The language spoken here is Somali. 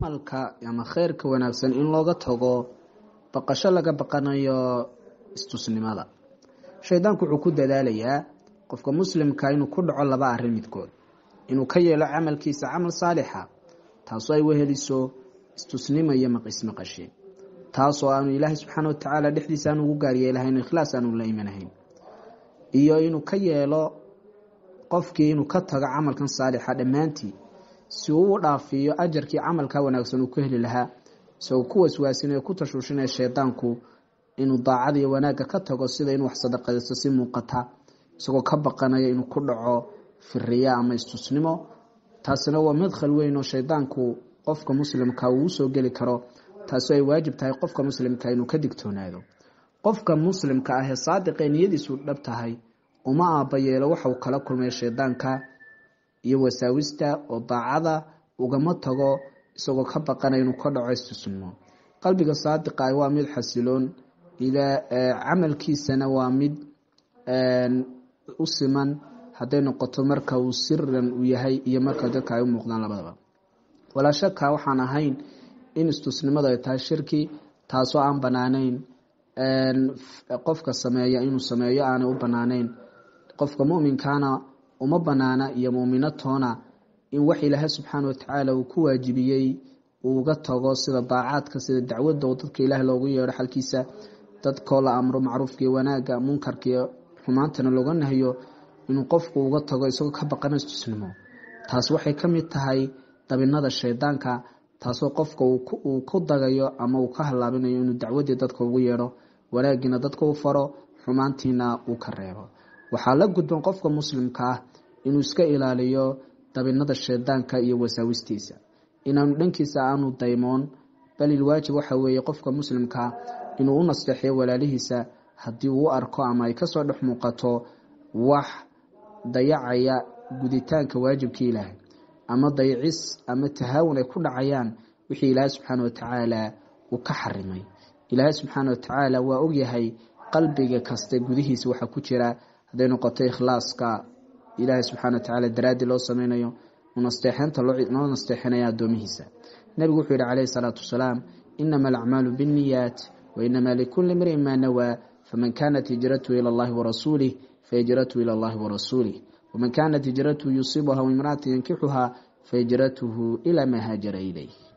malka ama khayrka wanaagsan in looga tago baqasho laga baqanayo istusnimada. Shaydaanku wuxuu ku dadaalayaa qofka muslimka inuu ku dhaco laba arrin midkood, inuu ka yeelo amalkiisa amal saalixa taasoo ay weheliso istusnimo iyo maqismaqashin, taasoo aanu Ilaahay subhanahu wa ta'ala dhixdiisa ugu gaariyo Ilaahay inuu ikhlaas aanu la iimanayn, iyo inuu ka yeelo qofkii inuu ka tago amalkan saalixa dhamaantii si uu dhaafiyo ajirkii amalka wanaagsan uu ku heli lahaa. Soo kuwaas waasiinay ku tashuushinay shaydaanku inuu daacad iyo wanaag ka tago sida inuu wax sadaqaysto si muuqata, isagoo ka baqanaya inuu ku dhaco firiya ama istusnimo. taasina waa madkhal weyn oo shaydaanku qofka muslimka uu soo gali karo, taasoo ay waajib tahay qofka muslimka inuu ka digtoonaado. qofka muslimka ah ee saadiqa niyadiisu dhab tahay uma aabayeelo waxa uu kala kulmay shaydaanka iyo wasaawista oo daacada ugama tago isagoo ka baqanaya inuu ka dhaco istusnimo. qalbiga saadiqa ah waa mid xasiloon ila amalkiisana waa mid usiman haday noqoto marka uu sirran u yahay iyo marka dadka ay muuqdaan labadaba. wala shakka waxaan ahayn in istusnimada ay tahay shirki, taasoo aan banaanayn qofka sameeya inuu sameeyo, aan u banaanayn qofka muuminkaana uma banaana iyo muuminatoona in wax Ilaahay subhanahu wa ta'ala uu ku waajibiyay uu ga tago sida daacadka, sida dacwada dadka Ilaahay loogu yeero xalkiisa, dadka la amro macruufka iyo wanaagga, munkarka xumaantana looga nahayo, inuu qofku uga tago isagoo ka baqan istusnimo. taas waxay ka mid tahay dabinada shaydaanka, taasoo qofka uu ku dagayo ama uu ka halaabinayo inuu dacwadii dadka ugu yeero, wanaagina dadka u faro, xumaantiina uu ka reebo. waxaa la gudboon qofka muslimka ah inuu iska ilaaliyo dabinada shaydaanka iyo wasaawistiisa, inaanu dhankiisa aanu daymoon. bal waajib waxa weeye qofka muslimka inuu u nasteexiyo walaalihiisa haddii uu arko ama ay ka soo dhex muuqato wax dayacaya guditaanka waajibkii Ilaahay ama daycis ama tahaawun ay ku dhacayaan wixii Ilaahay subhanahu wa ta'ala uu ka xarimay. Ilaahay subhanahu wa ta'ala waa og yahay qalbiga kasta gudihiisa waxa ku jira, haday noqoto ikhlaaska Ilaahay subhanahu wa ta'ala daraadi loo sameeyo, munasteexanta loo nasteexinaya adoomihiisa. nabigu wuxuu yiri calayhi salaatu wasalaam, innamal a'maalu binniyaat wa innama likulli imri'in ma nawaa, faman kaanat hijratuhu ila Allahi wa rasuulihi فهجرته إلى الله ورسوله، ومن كانت هجرته يصيبها وامرأة ينكحها فهجرته إلى ما هاجر إليه.